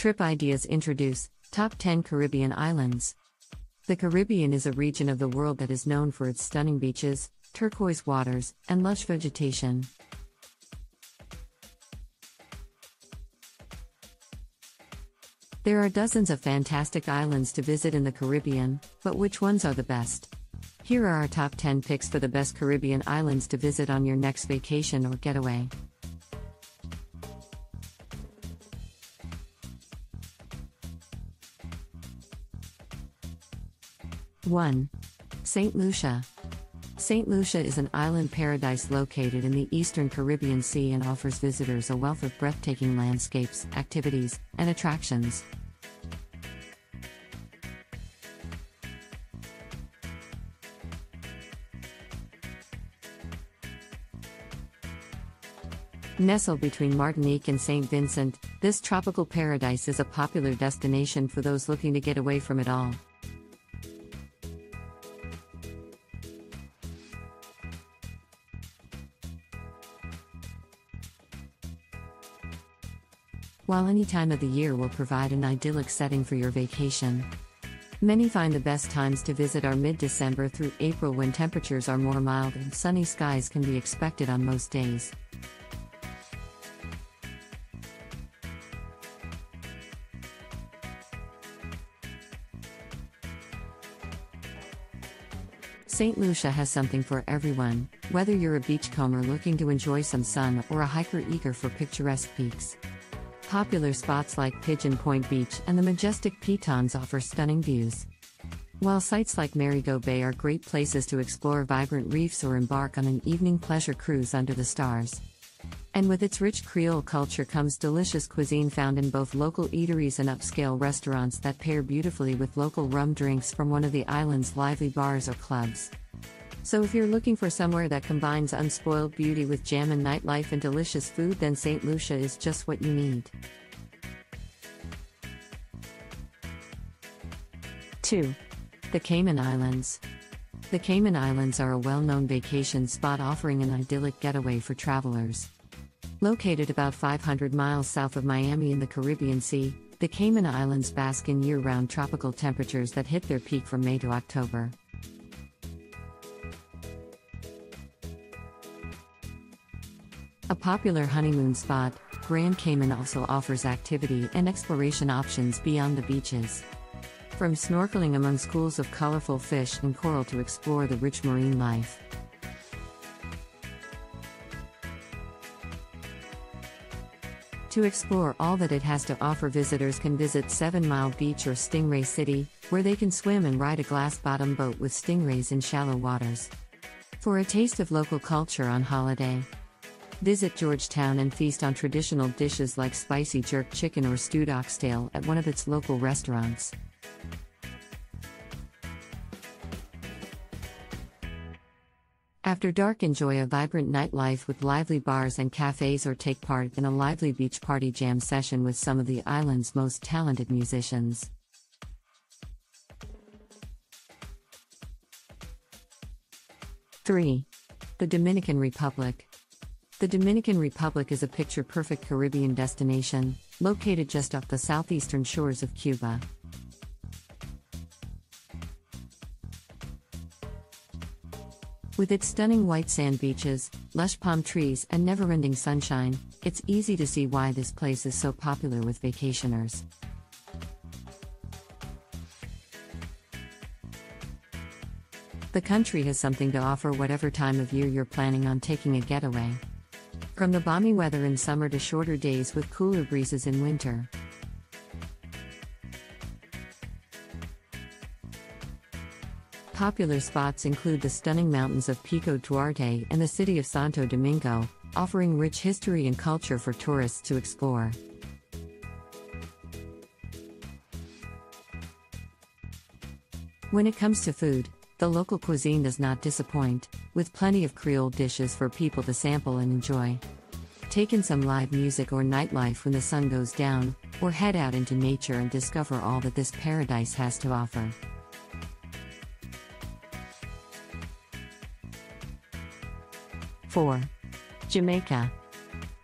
Trip Ideas introduce Top 10 Caribbean Islands. The Caribbean is a region of the world that is known for its stunning beaches, turquoise waters, and lush vegetation. There are dozens of fantastic islands to visit in the Caribbean, but which ones are the best? Here are our top 10 picks for the best Caribbean islands to visit on your next vacation or getaway. One, St. Lucia. St. Lucia is an island paradise located in the eastern Caribbean Sea and offers visitors a wealth of breathtaking landscapes, activities, and attractions. Nestled between Martinique and St. Vincent, this tropical paradise is a popular destination for those looking to get away from it all. 2. While any time of the year will provide an idyllic setting for your vacation. Many find the best times to visit are mid-December through April, when temperatures are more mild and sunny skies can be expected on most days. St. Lucia has something for everyone, whether you're a beachcomber looking to enjoy some sun or a hiker eager for picturesque peaks. Popular spots like Pigeon Point Beach and the majestic Pitons offer stunning views, while sites like Marigot Bay are great places to explore vibrant reefs or embark on an evening pleasure cruise under the stars. And with its rich Creole culture comes delicious cuisine found in both local eateries and upscale restaurants that pair beautifully with local rum drinks from one of the island's lively bars or clubs. So if you're looking for somewhere that combines unspoiled beauty with jam and nightlife and delicious food, then St. Lucia is just what you need. 2. The Cayman Islands. The Cayman Islands are a well-known vacation spot offering an idyllic getaway for travelers. Located about 500 miles south of Miami in the Caribbean Sea, the Cayman Islands bask in year-round tropical temperatures that hit their peak from May to October. 3. A popular honeymoon spot, Grand Cayman also offers activity and exploration options beyond the beaches. From snorkeling among schools of colorful fish and coral to explore the rich marine life. 4. To explore all that it has to offer, visitors can visit 7 Mile Beach or Stingray City, where they can swim and ride a glass-bottom boat with stingrays in shallow waters. For a taste of local culture on holiday, visit Georgetown and feast on traditional dishes like spicy jerk chicken or stewed oxtail at one of its local restaurants. 4. After dark, enjoy a vibrant nightlife with lively bars and cafes, or take part in a lively beach party jam session with some of the island's most talented musicians. 3. The Dominican Republic. The Dominican Republic is a picture-perfect Caribbean destination, located just off the southeastern shores of Cuba. With its stunning white sand beaches, lush palm trees, and never-ending sunshine, it's easy to see why this place is so popular with vacationers. 4. The country has something to offer whatever time of year you're planning on taking a getaway. From the balmy weather in summer to shorter days with cooler breezes in winter. 4. Popular spots include the stunning mountains of Pico Duarte and the city of Santo Domingo, offering rich history and culture for tourists to explore. 5. When it comes to food, the local cuisine does not disappoint, with plenty of Creole dishes for people to sample and enjoy. Take in some live music or nightlife when the sun goes down, or head out into nature and discover all that this paradise has to offer. 4. Jamaica.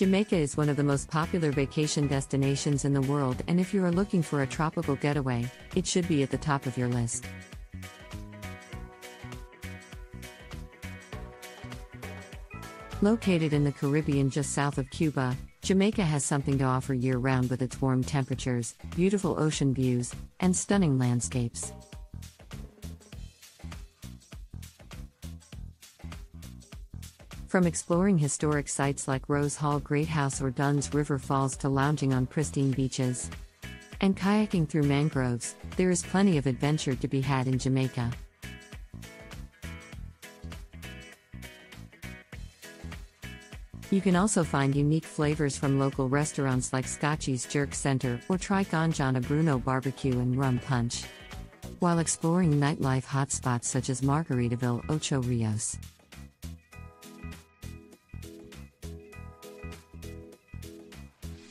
Jamaica is one of the most popular vacation destinations in the world, and if you are looking for a tropical getaway, it should be at the top of your list. Located in the Caribbean just south of Cuba, Jamaica has something to offer year-round with its warm temperatures, beautiful ocean views, and stunning landscapes. From exploring historic sites like Rose Hall Great House or Dunn's River Falls to lounging on pristine beaches and kayaking through mangroves, there is plenty of adventure to be had in Jamaica. You can also find unique flavors from local restaurants like Scotchy's Jerk Center or try Ganjana Bruno Barbecue and Rum Punch, while exploring nightlife hotspots such as Margaritaville Ocho Rios.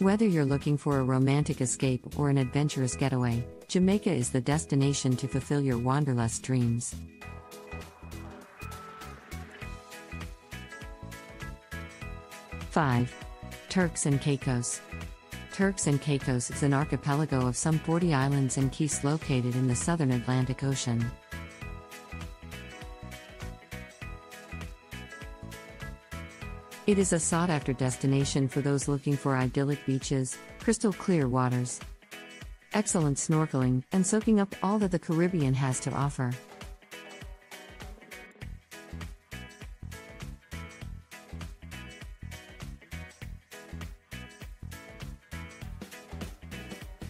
Whether you're looking for a romantic escape or an adventurous getaway, Jamaica is the destination to fulfill your wanderlust dreams. Five. Turks and Caicos. Turks and Caicos is an archipelago of some 40 islands and keys located in the southern Atlantic Ocean. It is a sought-after destination for those looking for idyllic beaches, crystal-clear waters, excellent snorkeling, and soaking up all that the Caribbean has to offer.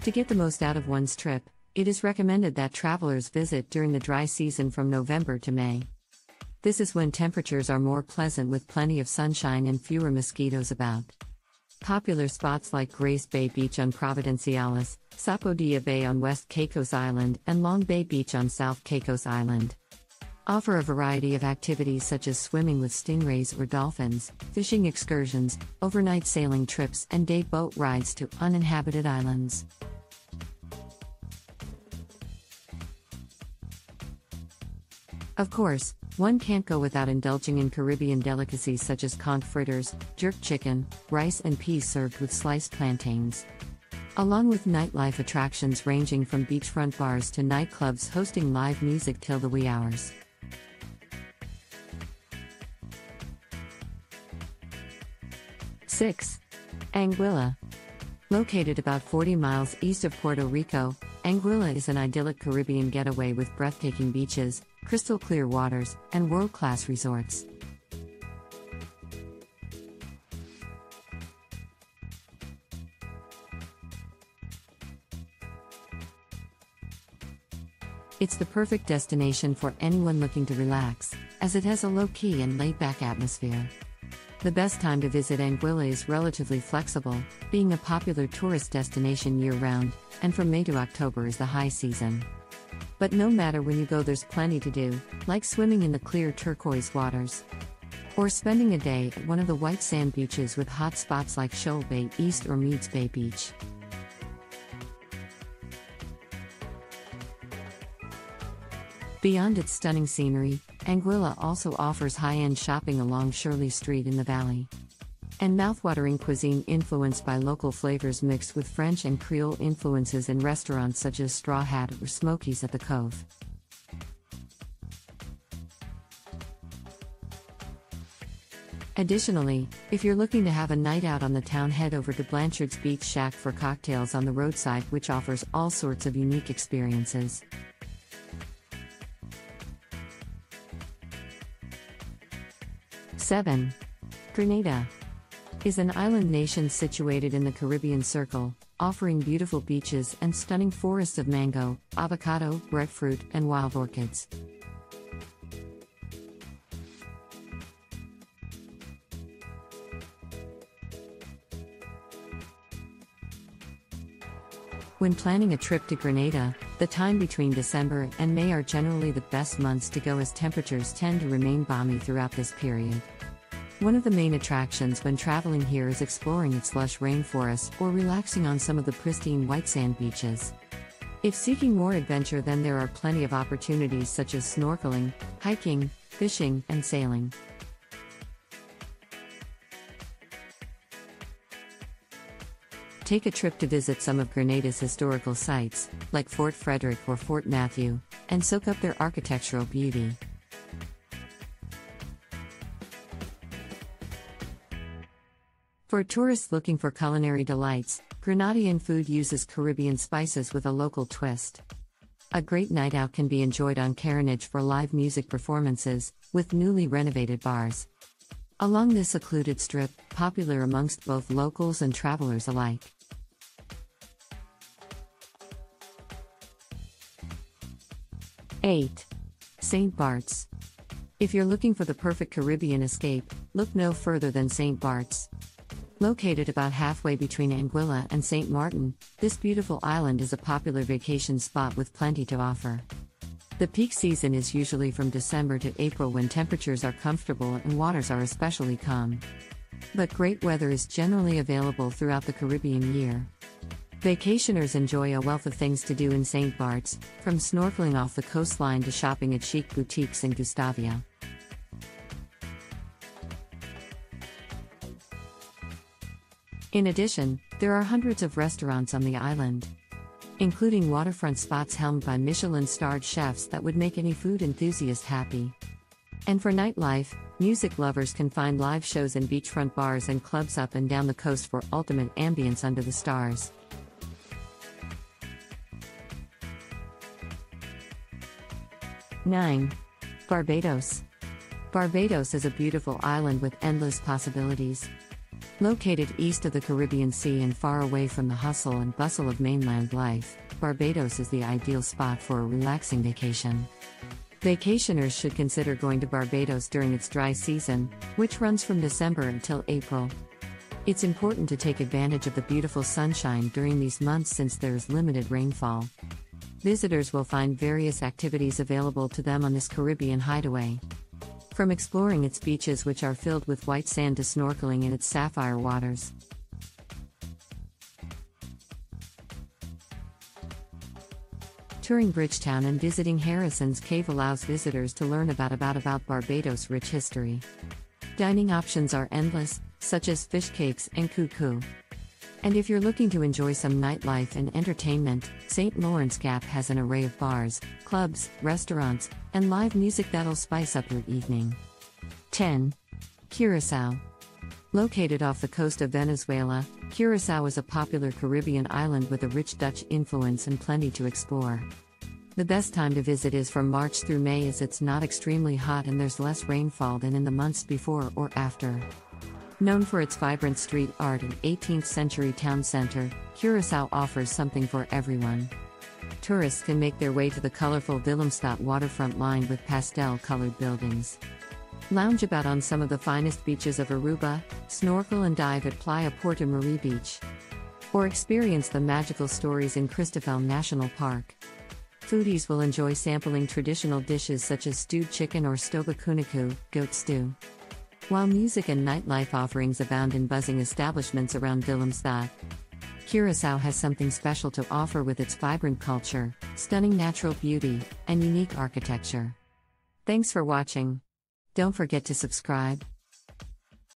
To get the most out of one's trip, it is recommended that travelers visit during the dry season from November to May. This is when temperatures are more pleasant with plenty of sunshine and fewer mosquitoes about. Popular spots like Grace Bay Beach on Providenciales, Sapodilla Bay on West Caicos Island, and Long Bay Beach on South Caicos Island offer a variety of activities such as swimming with stingrays or dolphins, fishing excursions, overnight sailing trips, and day boat rides to uninhabited islands. Of course, one can't go without indulging in Caribbean delicacies such as conch fritters, jerk chicken, rice and peas served with sliced plantains, along with nightlife attractions ranging from beachfront bars to nightclubs hosting live music till the wee hours. Six. Anguilla. Located about 40 miles east of Puerto Rico, Anguilla is an idyllic Caribbean getaway with breathtaking beaches, crystal-clear waters, and world-class resorts. It's the perfect destination for anyone looking to relax, as it has a low-key and laid-back atmosphere. The best time to visit Anguilla is relatively flexible, being a popular tourist destination year-round, and from May to October is the high season. But no matter when you go, there's plenty to do, like swimming in the clear turquoise waters, or spending a day at one of the white sand beaches with hot spots like Shoal Bay East or Meads Bay Beach. 7. Beyond its stunning scenery, Anguilla also offers high-end shopping along Shirley Street in the valley, and mouthwatering cuisine influenced by local flavors mixed with French and Creole influences in restaurants such as Straw Hat or Smokies at the Cove. 8. Additionally, if you're looking to have a night out on the town, head over to Blanchard's Beach Shack for cocktails on the roadside, which offers all sorts of unique experiences. 7. Grenada is an island nation situated in the Caribbean Circle, offering beautiful beaches and stunning forests of mango, avocado, breadfruit, and wild orchids. When planning a trip to Grenada, the time between December and May are generally the best months to go, as temperatures tend to remain balmy throughout this period. One of the main attractions when traveling here is exploring its lush rainforest or relaxing on some of the pristine white sand beaches. If seeking more adventure, then there are plenty of opportunities such as snorkeling, hiking, fishing, and sailing. Take a trip to visit some of Grenada's historical sites, like Fort Frederick or Fort Matthew, and soak up their architectural beauty. For tourists looking for culinary delights, Grenadian food uses Caribbean spices with a local twist. A great night out can be enjoyed on Carinage for live music performances, with newly renovated bars. Along this secluded strip, popular amongst both locals and travelers alike. Eight. St. Barts. If you're looking for the perfect Caribbean escape, look no further than St. Barts. Located about halfway between Anguilla and St. Martin, this beautiful island is a popular vacation spot with plenty to offer. The peak season is usually from December to April when temperatures are comfortable and waters are especially calm. But great weather is generally available throughout the Caribbean year. Vacationers enjoy a wealth of things to do in St. Barts, from snorkeling off the coastline to shopping at chic boutiques in Gustavia. 9. In addition, there are hundreds of restaurants on the island, including waterfront spots helmed by Michelin-starred chefs that would make any food enthusiast happy. And for nightlife, music lovers can find live shows in beachfront bars and clubs up and down the coast for ultimate ambience under the stars. 9. Barbados. Barbados is a beautiful island with endless possibilities. Located east of the Caribbean Sea and far away from the hustle and bustle of mainland life, Barbados is the ideal spot for a relaxing vacation. Vacationers should consider going to Barbados during its dry season, which runs from December until April. It's important to take advantage of the beautiful sunshine during these months since there is limited rainfall. Visitors will find various activities available to them on this Caribbean hideaway. From exploring its beaches, which are filled with white sand, to snorkeling in its sapphire waters. 10. Touring Bridgetown and visiting Harrison's Cave allows visitors to learn about Barbados' rich history. Dining options are endless, such as fish cakes and cuckoo. And if you're looking to enjoy some nightlife and entertainment, St. Lawrence Gap has an array of bars, clubs, restaurants, and live music that'll spice up your evening. 10. Curaçao. Located off the coast of Venezuela, Curaçao is a popular Caribbean island with a rich Dutch influence and plenty to explore. The best time to visit is from March through May, as it's not extremely hot and there's less rainfall than in the months before or after. Known for its vibrant street art and 18th-century town center, Curaçao offers something for everyone. Tourists can make their way to the colorful Willemstad waterfront lined with pastel-colored buildings. Lounge about on some of the finest beaches of Aruba, snorkel and dive at Playa Porta Marie Beach, or experience the magical stories in Cristobal National Park. Foodies will enjoy sampling traditional dishes such as stewed chicken or stoba kunaku, goat stew. While music and nightlife offerings abound in buzzing establishments around Willemstad, Curaçao has something special to offer with its vibrant culture, stunning natural beauty, and unique architecture. Thanks for watching. Don't forget to subscribe.